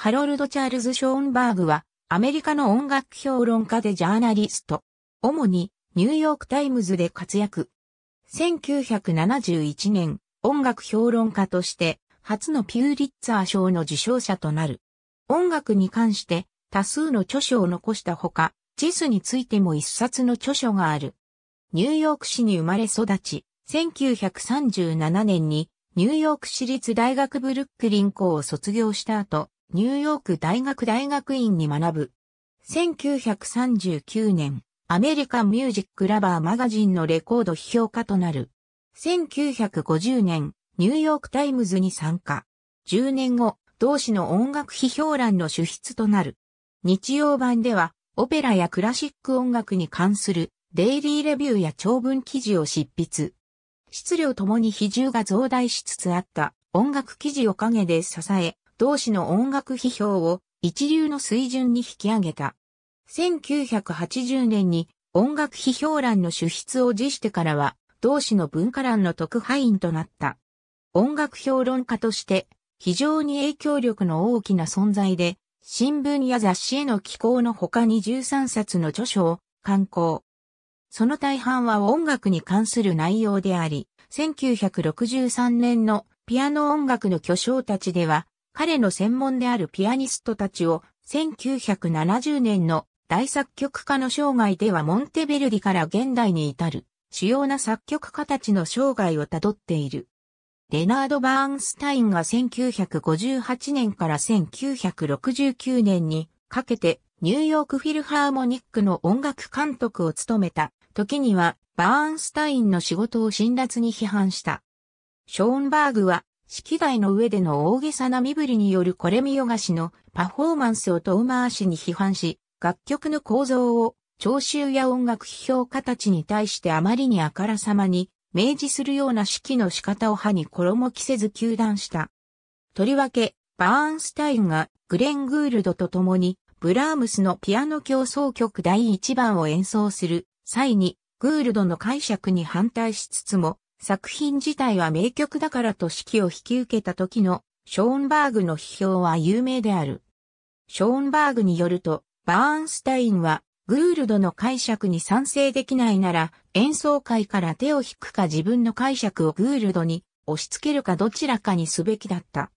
ハロルド・チャールズ・ショーンバーグは、アメリカの音楽評論家でジャーナリスト。主に、ニューヨーク・タイムズで活躍。1971年、音楽評論家として、初のピューリッツァー賞の受賞者となる。音楽に関して、多数の著書を残したほか、ジスについても一冊の著書がある。ニューヨーク市に生まれ育ち、1937年に、ニューヨーク市立大学ブルックリン校を卒業した後、ニューヨーク大学大学院に学ぶ。1939年、アメリカンミュージックラバーマガジンのレコード批評家となる。1950年、ニューヨークタイムズに参加。10年後、同誌の音楽批評欄の主筆となる。日曜版では、オペラやクラシック音楽に関するデイリーレビューや長文記事を執筆。質量ともに比重が増大しつつあった音楽記事を陰で支え、同誌の音楽批評を一流の水準に引き上げた。1980年に音楽批評欄の主筆を辞してからは、同誌の文化欄の特派員となった。音楽評論家として非常に影響力の大きな存在で、新聞や雑誌への寄稿の他に13冊の著書を刊行。その大半は音楽に関する内容であり、1963年のピアノ音楽の巨匠たちでは、彼の専門であるピアニストたちを1970年の大作曲家の生涯ではモンテベルディから現代に至る主要な作曲家たちの生涯をたどっている。レナード・バーンスタインが1958年から1969年にかけてニューヨークフィルハーモニックの音楽監督を務めた時にはバーンスタインの仕事を辛辣に批判した。ショーンバーグは指揮台の上での大げさな身振りによるこれ見よがしのパフォーマンスを遠回しに批判し、楽曲の構造を聴衆や音楽批評家たちに対してあまりにあからさまに明示するような指揮の仕方を歯に衣着せず糾弾した。とりわけ、バーンスタインがグレン・グールドと共にブラームスのピアノ協奏曲第1番を演奏する際にグールドの解釈に反対しつつも、作品自体は名曲だからと指揮を引き受けた時のショーンバーグの批評は有名である。ショーンバーグによると、バーンスタインはグールドの解釈に賛成できないなら演奏会から手を引くか自分の解釈をグールドに押し付けるかどちらかにすべきだった。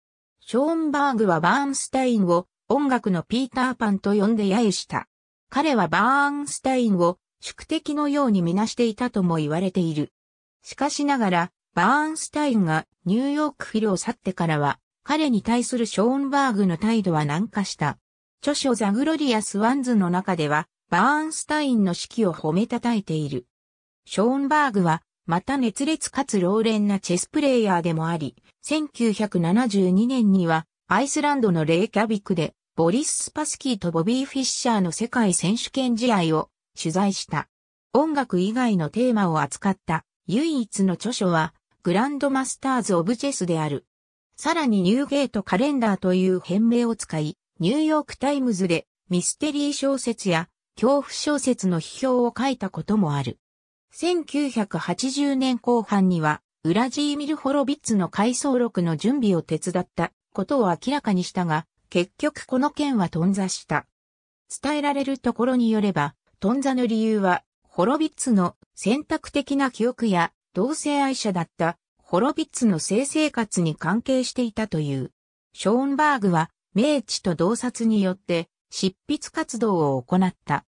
ショーンバーグはバーンスタインを音楽のピーターパンと呼んで揶揄した。彼はバーンスタインを宿敵のようにみなしていたとも言われている。しかしながら、バーンスタインがニューヨークフィルを去ってからは、彼に対するショーンバーグの態度は軟化した。著書ザ・グロリアス・ワンズの中では、バーンスタインの指揮を褒めたたえている。ショーンバーグは、また熱烈かつ老練なチェスプレイヤーでもあり、1972年には、アイスランドのレイキャビクで、ボリス・スパスキーとボビー・フィッシャーの世界選手権試合を取材した。音楽以外のテーマを扱った。唯一の著書は、グランドマスターズ・オブ・チェスである。さらにニューゲート・カレンダーという変名を使い、ニューヨーク・タイムズでミステリー小説や恐怖小説の批評を書いたこともある。1980年後半には、ウラジーミル・ホロビッツの回想録の準備を手伝ったことを明らかにしたが、結局この件は頓挫した。伝えられるところによれば、頓挫の理由は、ホロビッツの選択的な記憶や同性愛者だったホロビッツの性生活に関係していたという。ショーンバーグは明治と洞察によって執筆活動を行った。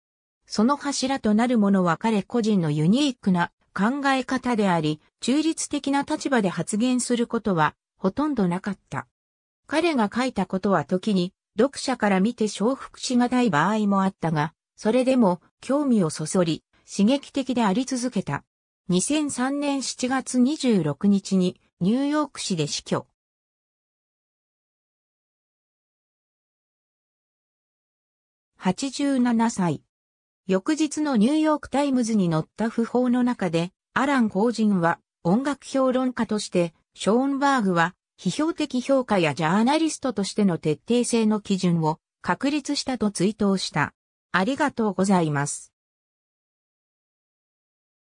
その柱となるものは彼個人のユニークな考え方であり、中立的な立場で発言することはほとんどなかった。彼が書いたことは時に読者から見て承服しがたい場合もあったが、それでも興味をそそり、刺激的であり続けた。2003年7月26日にニューヨーク市で死去。87歳。翌日のニューヨークタイムズに載った訃報の中で、アラン・コージンは音楽評論家として、ショーンバーグは批評的評価やジャーナリストとしての徹底性の基準を確立したと追悼した。ありがとうございます。